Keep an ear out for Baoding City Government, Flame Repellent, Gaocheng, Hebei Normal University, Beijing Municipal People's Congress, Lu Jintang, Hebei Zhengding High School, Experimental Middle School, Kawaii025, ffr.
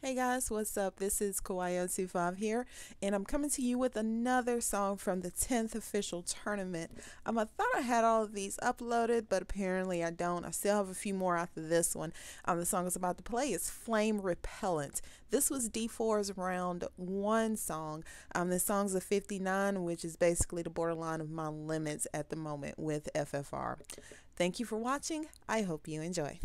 Hey guys, what's up? This is Kawaii025 here, and I'm coming to you with another song from the 10th official tournament. I thought I had all of these uploaded, but apparently I don't. I still have a few more after this one. The song is about to play is Flame Repellent. This was D4's round one song. This song's a 59, which is basically the borderline of my limits at the moment with ffr. Thank you for watching. I hope you enjoy.